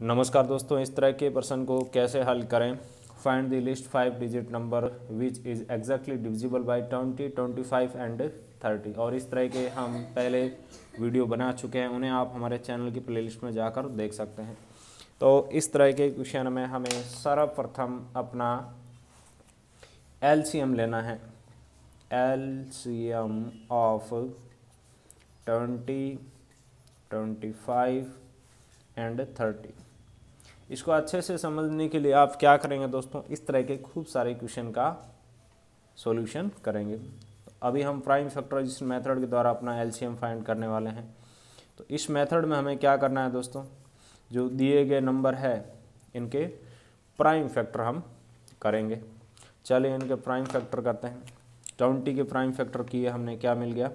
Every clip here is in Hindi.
नमस्कार दोस्तों, इस तरह के प्रश्न को कैसे हल करें। Find the list 5 digit number which is exactly divisible by 20, 25 and 30। और इस तरह के हम पहले वीडियो बना चुके हैं, उन्हें आप हमारे चैनल की प्लेलिस्ट में जाकर देख सकते हैं। तो इस तरह के क्वेश्चन में हमें सर्वप्रथम अपना LCM लेना है। LCM of 20, 25 and 30। इसको अच्छे से समझने के लिए आप क्या करेंगे दोस्तों, इस तरह के खूब सारे क्वेश्चन का सॉल्यूशन करेंगे। अभी हम प्राइम फैक्टराइजेशन मेथड के द्वारा अपना LCM फाइंड करने वाले हैं। तो इस मेथड में हमें क्या करना है दोस्तों, जो दिए गए नंबर है इनके प्राइम फैक्टर हम करेंगे। चलिए इनके प्राइम फैक्टर करते हैं। 20 के प्राइम फैक्टर किए हमने, क्या मिल गया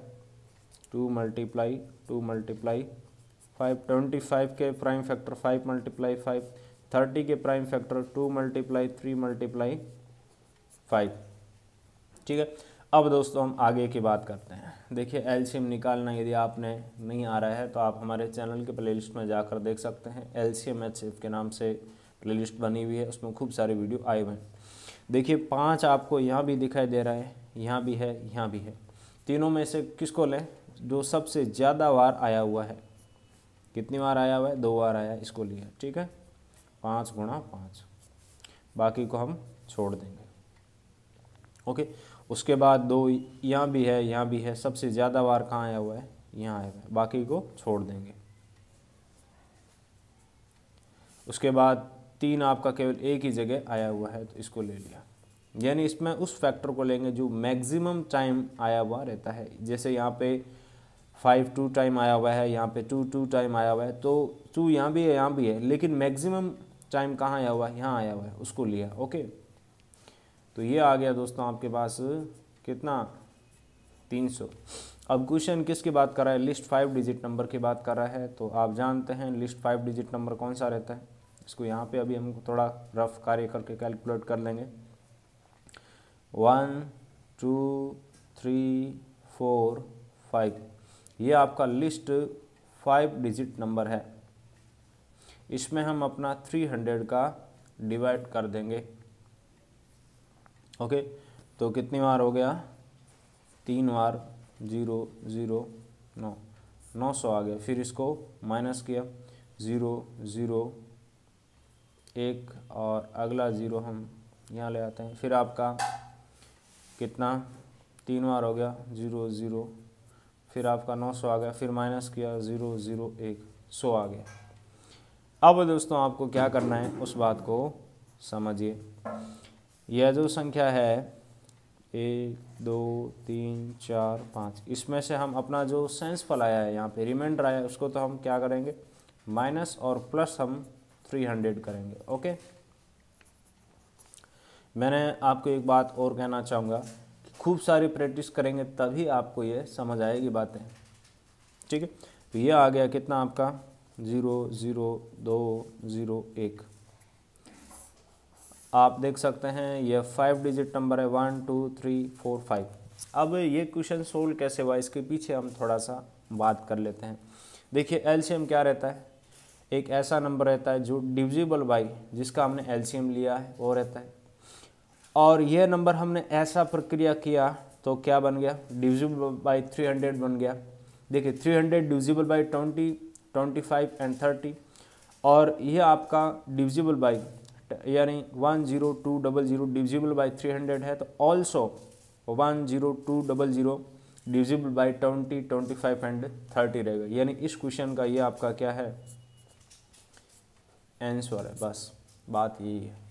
2 मल्टीप्लाई 2 मल्टीप्लाई 5। 25 के प्राइम फैक्टर 5 मल्टीप्लाई 5। 30 के प्राइम फैक्टर 2 मल्टीप्लाई 3 मल्टीप्लाई 5। ठीक है, अब दोस्तों हम आगे की बात करते हैं। देखिए LCM निकालना यदि आपने नहीं आ रहा है तो आप हमारे चैनल के प्लेलिस्ट में जाकर देख सकते हैं। LCM के नाम से प्लेलिस्ट बनी हुई है, उसमें खूब सारे वीडियो आए हुए हैं। देखिए 5 आपको यहाँ भी दिखाई दे रहा है, यहाँ भी है, यहाँ भी है। तीनों में से किसको लें, जो सबसे ज़्यादा बार आया हुआ है। कितनी बार आया हुआ है, 2 बार आया, इसको लिया। ठीक है, 5 गुणा 5, बाकी को हम छोड़ देंगे। ओके, उसके बाद 2 यहाँ भी है, यहाँ भी है। सबसे ज़्यादा बार कहाँ आया हुआ है, यहाँ आया हुआ है, बाकी को छोड़ देंगे। उसके बाद 3 आपका केवल एक ही जगह आया हुआ है, तो इसको ले लिया। यानी इसमें उस फैक्टर को लेंगे जो मैक्सिमम टाइम आया हुआ रहता है। जैसे यहाँ पे 5 2 टाइम आया हुआ है, यहाँ पे 2 2 टाइम आया हुआ है, तो 2 यहाँ भी है, यहाँ भी है, लेकिन मैक्सिमम टाइम कहाँ आया हुआ है, यहाँ आया हुआ है, उसको लिया। ओके, तो ये आ गया दोस्तों आपके पास कितना, 300। अब क्वेश्चन किसकी बात कर रहा है, लिस्ट 5 डिजिट नंबर की बात कर रहा है। तो आप जानते हैं लिस्ट 5 डिजिट नंबर कौन सा रहता है। इसको यहाँ पे अभी हम थोड़ा रफ कार्य करके कैलकुलेट कर लेंगे। 1 2 3 4 5, ये आपका लिस्ट 5 डिजिट नंबर है। इसमें हम अपना 300 का डिवाइड कर देंगे। ओके, तो कितनी बार हो गया, 3 बार, 0 0 9, 900 आ गया। फिर इसको माइनस किया, 0 0 1, और अगला 0 हम यहाँ ले आते हैं। फिर आपका कितना, 3 बार हो गया, 0 0, फिर आपका 900 आ गया। फिर माइनस किया, 0 0 1, 100 आ गया। अब दोस्तों आपको क्या करना है, उस बात को समझिए। यह जो संख्या है 1 2 3 4 5, इसमें से हम अपना जो सेंसफल आया है, यहाँ पे रिमाइंडर आया है, उसको तो हम क्या करेंगे, माइनस और प्लस हम 300 करेंगे। ओके, मैंने आपको एक बात और कहना चाहूँगा कि खूब सारी प्रैक्टिस करेंगे तभी आपको ये समझ आएगी बातें। ठीक है, तो ये आ गया कितना आपका 0 0 2 0 1। आप देख सकते हैं ये 5 डिजिट नंबर है, 1 2 3 4 5। अब ये क्वेश्चन सोल्व कैसे हुआ, इसके पीछे हम थोड़ा सा बात कर लेते हैं। देखिए LCM क्या रहता है, एक ऐसा नंबर रहता है जो डिविजिबल बाय, जिसका हमने LCM लिया है वो रहता है। और यह नंबर हमने ऐसा प्रक्रिया किया तो क्या बन गया, डिविजिबल बाय 300 बन गया। देखिए 300 डिविजिबल बाय 20, 25 एंड 30, और यह आपका डिविजिबल बाय यानी 10200 डिविजिबल बाय 300 है। तो ऑल्सो 10200 डिविजिबल बाय 20, 25 एंड 30 रहेगा। यानी इस क्वेश्चन का ये आपका क्या है, आंसर है। बस बात यही है।